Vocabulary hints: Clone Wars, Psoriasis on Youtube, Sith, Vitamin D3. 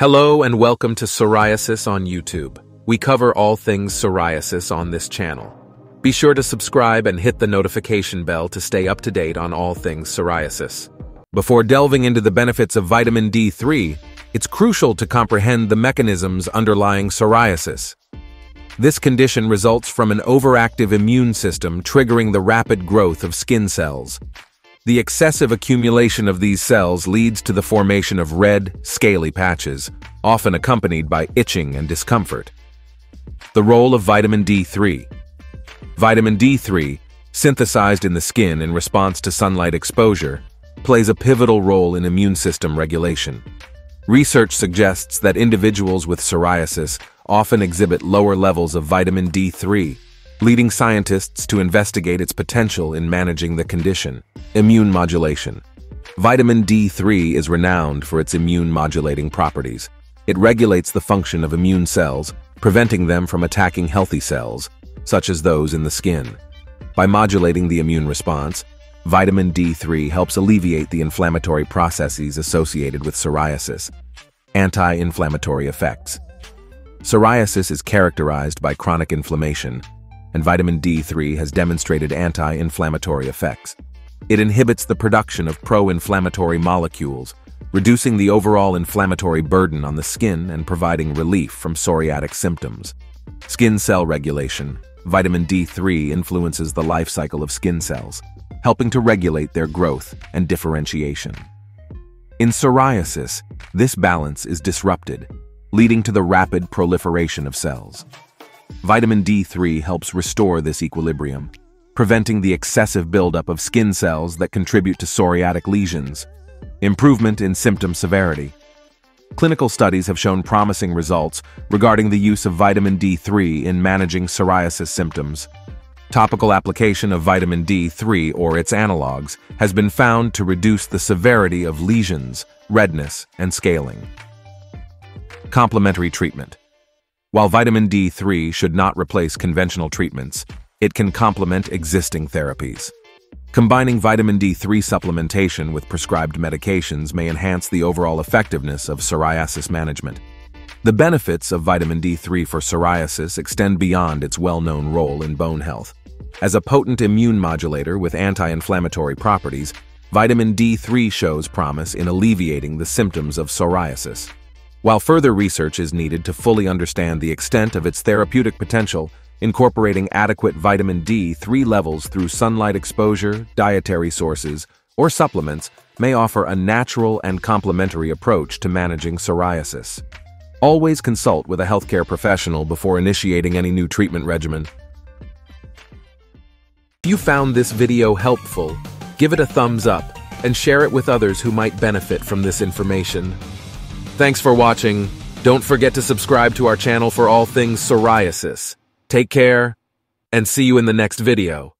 Hello and welcome to Psoriasis on YouTube. We cover all things psoriasis on this channel. Be sure to subscribe and hit the notification bell to stay up to date on all things psoriasis. Before delving into the benefits of vitamin D3, it's crucial to comprehend the mechanisms underlying psoriasis. This condition results from an overactive immune system triggering the rapid growth of skin cells. The excessive accumulation of these cells leads to the formation of red, scaly patches, often accompanied by itching and discomfort. The role of vitamin D3. Vitamin D3, synthesized in the skin in response to sunlight exposure, plays a pivotal role in immune system regulation. Research suggests that individuals with psoriasis often exhibit lower levels of vitamin D3, leading scientists to investigate its potential in managing the condition. Immune modulation. Vitamin D3 is renowned for its immune modulating properties. It regulates the function of immune cells, preventing them from attacking healthy cells, such as those in the skin. By modulating the immune response, vitamin D3 helps alleviate the inflammatory processes associated with psoriasis. Anti-inflammatory effects. Psoriasis is characterized by chronic inflammation, and vitamin D3 has demonstrated anti-inflammatory effects. It inhibits the production of pro-inflammatory molecules, reducing the overall inflammatory burden on the skin and providing relief from psoriatic symptoms. Skin cell regulation. Vitamin D3 influences the life cycle of skin cells, helping to regulate their growth and differentiation. In psoriasis, this balance is disrupted, leading to the rapid proliferation of cells. Vitamin D3 helps restore this equilibrium, preventing the excessive buildup of skin cells that contribute to psoriatic lesions. Improvement in symptom severity. Clinical studies have shown promising results regarding the use of vitamin D3 in managing psoriasis symptoms. Topical application of vitamin D3 or its analogs has been found to reduce the severity of lesions, redness, and scaling. Complementary treatment. While vitamin D3 should not replace conventional treatments, it can complement existing therapies. Combining vitamin D3 supplementation with prescribed medications may enhance the overall effectiveness of psoriasis management. The benefits of vitamin D3 for psoriasis extend beyond its well-known role in bone health. As a potent immune modulator with anti-inflammatory properties, vitamin D3 shows promise in alleviating the symptoms of psoriasis. While further research is needed to fully understand the extent of its therapeutic potential, incorporating adequate vitamin D3 levels through sunlight exposure, dietary sources, or supplements may offer a natural and complementary approach to managing psoriasis. Always consult with a healthcare professional before initiating any new treatment regimen. If you found this video helpful, give it a thumbs up and share it with others who might benefit from this information. Thanks for watching. Don't forget to subscribe to our channel for all things psoriasis. Take care, and see you in the next video.